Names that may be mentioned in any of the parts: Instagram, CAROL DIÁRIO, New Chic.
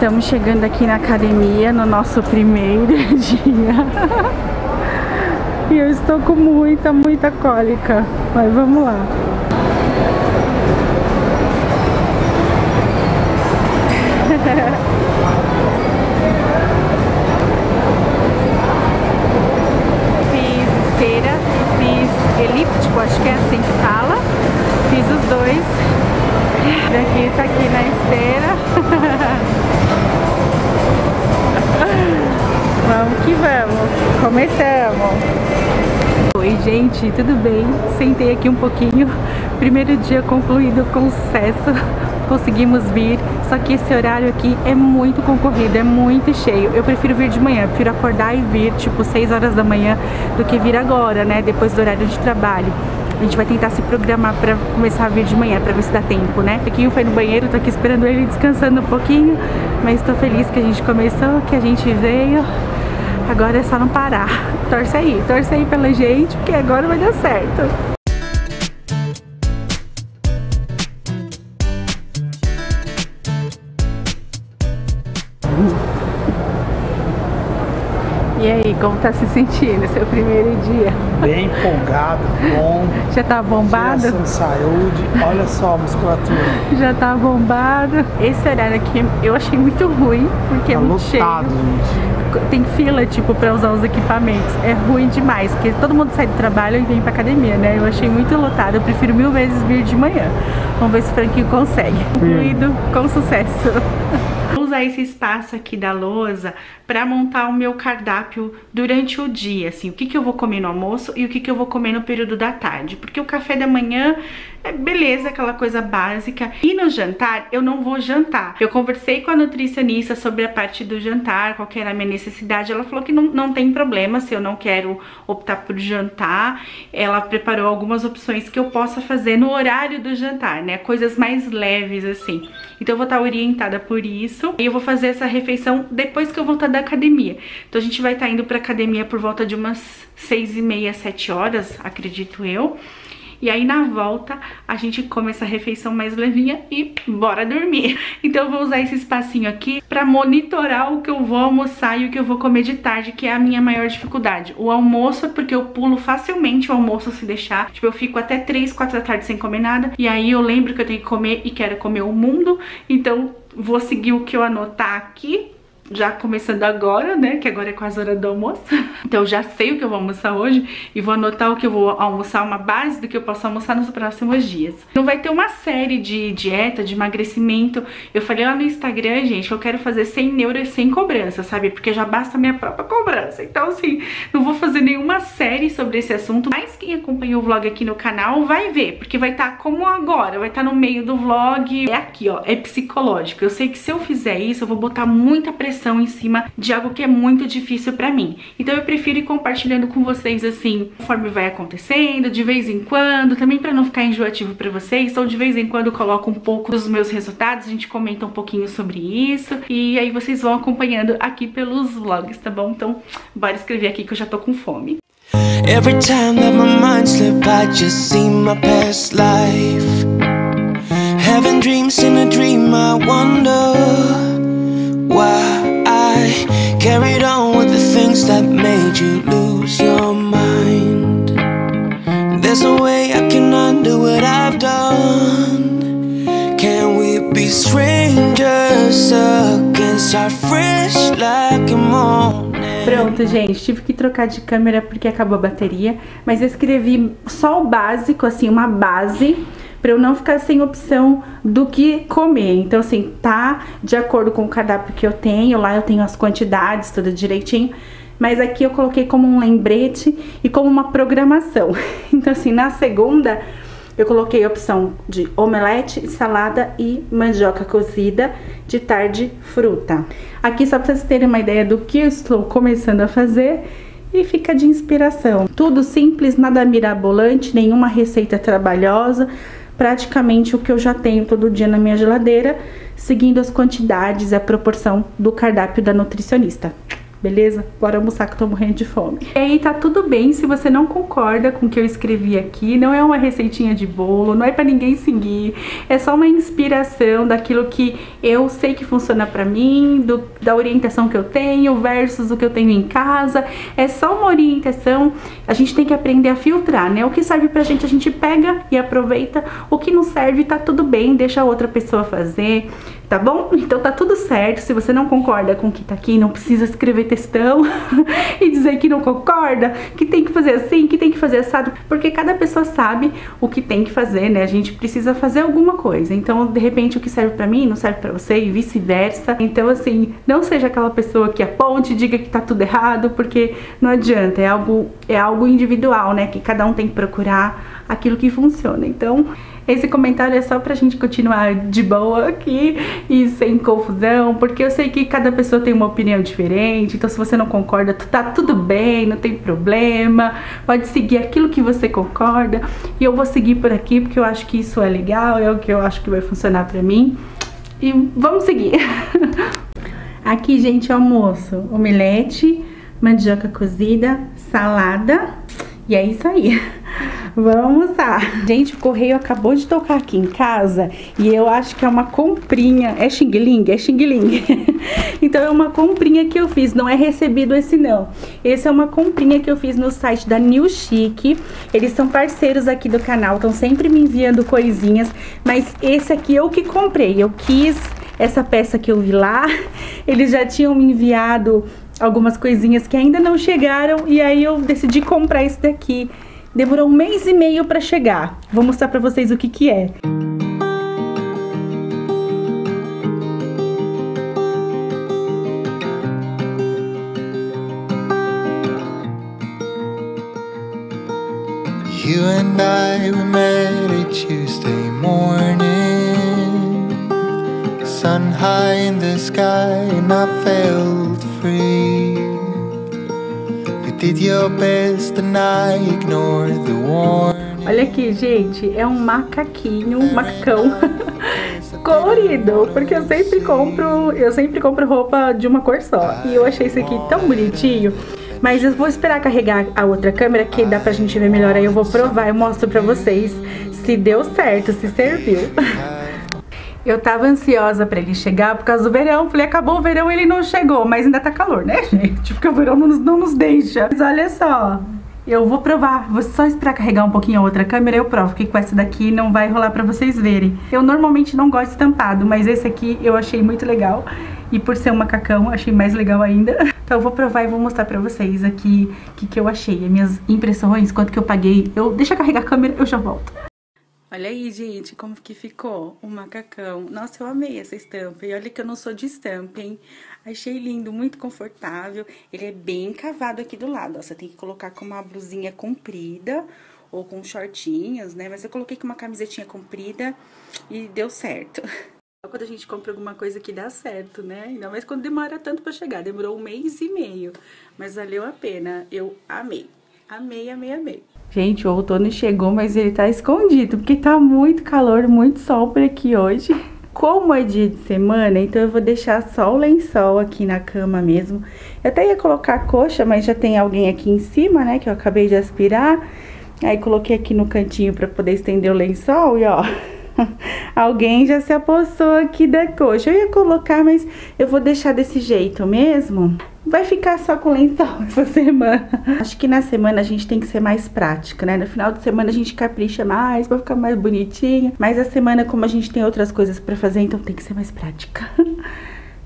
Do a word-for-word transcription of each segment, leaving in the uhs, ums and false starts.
Estamos chegando aqui na academia no nosso primeiro dia. E eu estou com muita, muita cólica. Mas vamos lá. Fiz esteira e fiz elíptico, acho que é assim que fala. Fiz os dois. Daqui tá aqui na esteira. Vamos que vamos. Começamos. Oi, gente, tudo bem? Sentei aqui um pouquinho. Primeiro dia concluído com sucesso. Conseguimos vir. Só que esse horário aqui é muito concorrido, é muito cheio. Eu prefiro vir de manhã, prefiro acordar e vir tipo seis horas da manhã do que vir agora, né? Depois do horário de trabalho. A gente vai tentar se programar pra começar a vir de manhã, pra ver se dá tempo, né? O Pequinho foi no banheiro, tô aqui esperando ele descansando um pouquinho. Mas tô feliz que a gente começou, que a gente veio. Agora é só não parar. Torce aí, torce aí pela gente, porque agora vai dar certo. E aí, como tá se sentindo, seu primeiro dia? Bem empolgado, bom. Já tá bombado? Direção, saúde, olha só a musculatura. Já tá bombado. Esse horário aqui eu achei muito ruim, porque tá é muito lotado, cheio. Gente. Tem fila, tipo, pra usar os equipamentos. É ruim demais, porque todo mundo sai do trabalho e vem pra academia, né? Eu achei muito lotado, eu prefiro mil vezes vir de manhã. Vamos ver se o Franquinho consegue. Fluido, com sucesso. Vou usar esse espaço aqui da lousa para montar o meu cardápio durante o dia, assim, o que que eu vou comer no almoço e o que que eu vou comer no período da tarde, porque o café da manhã é beleza, aquela coisa básica, e no jantar eu não vou jantar. Eu conversei com a nutricionista sobre a parte do jantar, qual que era a minha necessidade, ela falou que não, não tem problema se eu não quero optar por jantar, ela preparou algumas opções que eu possa fazer no horário do jantar, né, coisas mais leves, assim, então eu vou estar orientada por isso, e eu vou fazer essa refeição depois que eu voltar da academia. Então a gente vai estar indo pra academia por volta de umas seis e meia, sete horas, acredito eu. E aí na volta a gente come essa refeição mais levinha e bora dormir. Então eu vou usar esse espacinho aqui pra monitorar o que eu vou almoçar e o que eu vou comer de tarde, que é a minha maior dificuldade. O almoço é porque eu pulo facilmente o almoço se deixar. Tipo, eu fico até três, quatro da tarde sem comer nada. E aí eu lembro que eu tenho que comer e quero comer o mundo. Então vou seguir o que eu anotar aqui. Já começando agora, né, que agora é quase hora do almoço. Então eu já sei o que eu vou almoçar hoje e vou anotar o que eu vou almoçar, uma base do que eu posso almoçar nos próximos dias. Então vai ter uma série de dieta, de emagrecimento. Eu falei lá no Instagram, gente, que eu quero fazer sem neuro e sem cobrança, sabe? Porque já basta a minha própria cobrança. Então assim, não vou fazer nenhuma série sobre esse assunto. Mas quem acompanhou o vlog aqui no canal vai ver, porque vai estar como agora, vai estar no meio do vlog. É aqui, ó, é psicológico. Eu sei que se eu fizer isso, eu vou botar muita pressão em cima de algo que é muito difícil pra mim. Então eu prefiro ir compartilhando com vocês assim, conforme vai acontecendo, de vez em quando, também pra não ficar enjoativo pra vocês, ou de vez em quando eu coloco um pouco dos meus resultados, a gente comenta um pouquinho sobre isso, e aí vocês vão acompanhando aqui pelos vlogs, tá bom? Então bora escrever aqui que eu já tô com fome. Every time that my mind slip, I just see my past life. Having dreams in a dream, I wonder why I carried on with the things that made you lose your mind. There's no way I can undo what I've done. Can we be strangers again, start fresh like a morning? Pronto, gente, tive que trocar de câmera porque acabou a bateria, mas eu escrevi só o básico, assim, uma base, pra eu não ficar sem opção do que comer. Então, assim, tá de acordo com o cardápio que eu tenho, lá eu tenho as quantidades, tudo direitinho, mas aqui eu coloquei como um lembrete e como uma programação. Então, assim, na segunda eu coloquei a opção de omelete, salada e mandioca cozida, de tarde fruta. Aqui só pra vocês terem uma ideia do que eu estou começando a fazer, e fica de inspiração. Tudo simples, nada mirabolante, nenhuma receita trabalhosa, praticamente o que eu já tenho todo dia na minha geladeira, seguindo as quantidades e a proporção do cardápio da nutricionista. beleza? Bora almoçar que eu tô morrendo de fome. E aí tá tudo bem se você não concorda com o que eu escrevi aqui, não é uma receitinha de bolo, não é pra ninguém seguir, é só uma inspiração daquilo que eu sei que funciona pra mim, do, da orientação que eu tenho versus o que eu tenho em casa, é só uma orientação, a gente tem que aprender a filtrar, né? O que serve pra gente a gente pega e aproveita, o que não serve tá tudo bem, deixa a outra pessoa fazer, tá bom? Então tá tudo certo, se você não concorda com o que tá aqui, não precisa escrever textão e dizer que não concorda, que tem que fazer assim, que tem que fazer assado, porque cada pessoa sabe o que tem que fazer, né? A gente precisa fazer alguma coisa, então de repente o que serve pra mim não serve pra você e vice-versa, então assim, não seja aquela pessoa que aponte e diga que tá tudo errado, porque não adianta, é algo, é algo individual, né? Que cada um tem que procurar aquilo que funciona, então... Esse comentário é só pra gente continuar de boa aqui e sem confusão, porque eu sei que cada pessoa tem uma opinião diferente, então se você não concorda, tá tudo bem, não tem problema, pode seguir aquilo que você concorda, e eu vou seguir por aqui porque eu acho que isso é legal, é o que eu acho que vai funcionar pra mim, e vamos seguir! Aqui, gente, almoço, omelete, mandioca cozida, salada, e é isso aí! Vamos almoçar. Gente, o correio acabou de tocar aqui em casa e eu acho que é uma comprinha. É xing-ling? É xing-ling. Então é uma comprinha que eu fiz, não é recebido esse não. Esse é uma comprinha que eu fiz no site da New Chic. Eles são parceiros aqui do canal, estão sempre me enviando coisinhas, mas esse aqui eu que comprei. Eu quis essa peça que eu vi lá. Eles já tinham me enviado algumas coisinhas que ainda não chegaram e aí eu decidi comprar esse daqui. Demorou um mês e meio pra chegar. Vou mostrar pra vocês o que que é. You and I, we met a Tuesday morning, sun high in the sky and I felt free. Olha aqui, gente, é um macaquinho, um macacão colorido, porque eu sempre compro, eu sempre compro roupa de uma cor só, e eu achei esse aqui tão bonitinho, mas eu vou esperar carregar a outra câmera que dá pra gente ver melhor, aí eu vou provar, eu mostro pra vocês se deu certo, se serviu. Eu tava ansiosa pra ele chegar por causa do verão, falei, acabou o verão, ele não chegou, mas ainda tá calor, né, gente? Porque o verão não nos, não nos deixa. Mas olha só, eu vou provar, vou só esperar carregar um pouquinho a outra câmera, eu provo, porque com essa daqui não vai rolar pra vocês verem. Eu normalmente não gosto de estampado, mas esse aqui eu achei muito legal, e por ser um macacão, achei mais legal ainda. Então eu vou provar e vou mostrar pra vocês aqui o que, que eu achei, as minhas impressões, quanto que eu paguei. Eu, deixa eu carregar a câmera, eu já volto. Olha aí, gente, como que ficou o macacão. Nossa, eu amei essa estampa. E olha que eu não sou de estampa, hein? Achei lindo, muito confortável. Ele é bem cavado aqui do lado, ó. Você tem que colocar com uma blusinha comprida ou com shortinhos, né? Mas eu coloquei com uma camisetinha comprida e deu certo. Quando a gente compra alguma coisa que dá certo, né? Ainda mais quando demora tanto pra chegar. Demorou um mês e meio, mas valeu a pena. Eu amei. Amei, amei, amei. Gente, o outono chegou, mas ele tá escondido, porque tá muito calor, muito sol por aqui hoje. Como é dia de semana, então eu vou deixar só o lençol aqui na cama mesmo. Eu até ia colocar a coxa, mas já tem alguém aqui em cima, né, que eu acabei de aspirar. Aí coloquei aqui no cantinho pra poder estender o lençol e ó... Alguém já se apossou aqui da coxa. Eu ia colocar, mas eu vou deixar desse jeito mesmo. Vai ficar só com lençol essa semana. Acho que na semana a gente tem que ser mais prática, né? No final de semana a gente capricha mais pra ficar mais bonitinha. Mas a semana, como a gente tem outras coisas pra fazer, então tem que ser mais prática.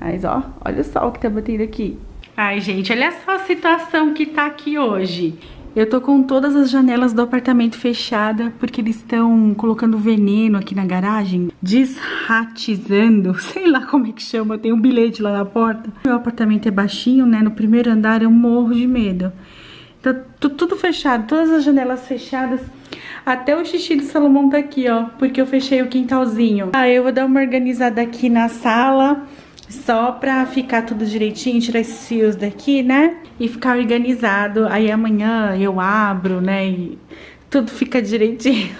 Mas ó, olha só o que tá batendo aqui. Ai, gente, olha só a situação que tá aqui hoje. Eu tô com todas as janelas do apartamento fechada porque eles estão colocando veneno aqui na garagem, desratizando, sei lá como é que chama, tem um bilhete lá na porta. Meu apartamento é baixinho, né, no primeiro andar eu morro de medo. Tá tudo fechado, todas as janelas fechadas, até o xixi do Salomão tá aqui, ó, porque eu fechei o quintalzinho. Ah, eu vou dar uma organizada aqui na sala... Só pra ficar tudo direitinho, tirar esses fios daqui, né? E ficar organizado. Aí amanhã eu abro, né? E tudo fica direitinho.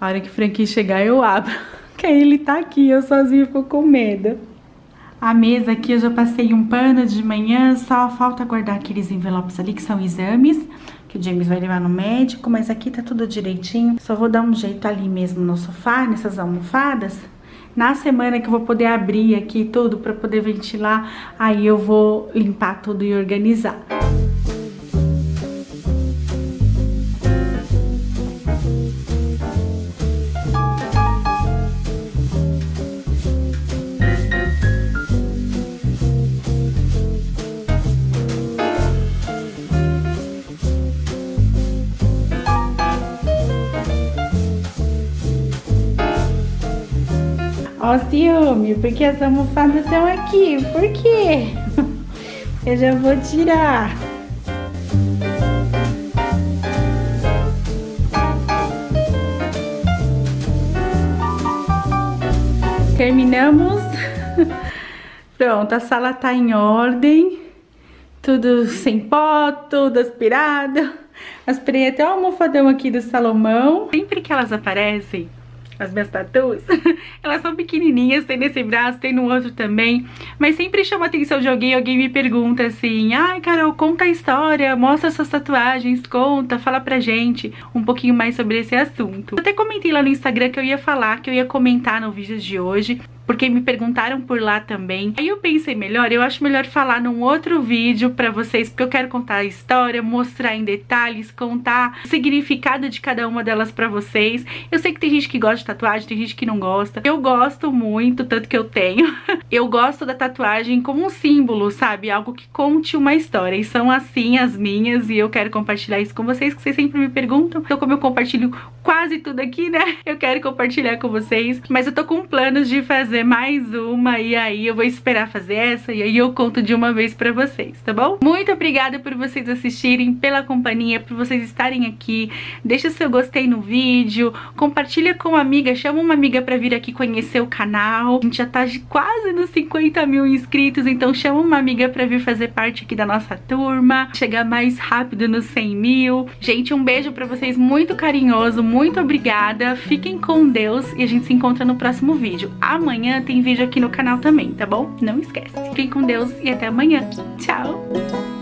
A hora que o Frankie chegar, eu abro. Porque aí ele tá aqui, eu sozinha fico com medo. A mesa aqui eu já passei um pano de manhã, só falta guardar aqueles envelopes ali que são exames, que o James vai levar no médico, mas aqui tá tudo direitinho. Só vou dar um jeito ali mesmo no sofá, nessas almofadas. Na semana que eu vou poder abrir aqui tudo pra poder ventilar, aí eu vou limpar tudo e organizar. Ó, ciúme, porque as almofadas estão aqui, por quê? Eu já vou tirar. Terminamos. Pronto, a sala tá em ordem. Tudo sem pó, tudo aspirado. Aspirei até o almofadão aqui do Salomão. Sempre que elas aparecem, as minhas tatuas, elas são pequenininhas, tem nesse braço, tem no outro também, mas sempre chama a atenção de alguém, alguém me pergunta assim, ai Carol, conta a história, mostra suas tatuagens, conta, fala pra gente um pouquinho mais sobre esse assunto. Eu até comentei lá no Instagram que eu ia falar, que eu ia comentar no vídeo de hoje, porque me perguntaram por lá também. Aí eu pensei melhor, eu acho melhor falar num outro vídeo pra vocês, porque eu quero contar a história, mostrar em detalhes, contar o significado de cada uma delas pra vocês. Eu sei que tem gente que gosta de tatuagem, tem gente que não gosta. Eu gosto muito, tanto que eu tenho. Eu gosto da tatuagem como um símbolo, sabe? Algo que conte uma história. E são assim as minhas, e eu quero compartilhar isso com vocês, que vocês sempre me perguntam. Então como eu compartilho quase tudo aqui, né? Eu quero compartilhar com vocês. Mas eu tô com planos de fazer mais uma, e aí eu vou esperar fazer essa, e aí eu conto de uma vez pra vocês, tá bom? Muito obrigada por vocês assistirem, pela companhia, por vocês estarem aqui. Deixa seu gostei no vídeo, compartilha com uma amiga, chama uma amiga pra vir aqui conhecer o canal. A gente já tá quase nos cinquenta mil inscritos, então chama uma amiga pra vir fazer parte aqui da nossa turma, chegar mais rápido nos cem mil. Gente, um beijo pra vocês muito carinhoso, muito obrigada, fiquem com Deus, e a gente se encontra no próximo vídeo. Amanhã tem vídeo aqui no canal também, tá bom? Não esquece. Fiquem com Deus e até amanhã. Tchau!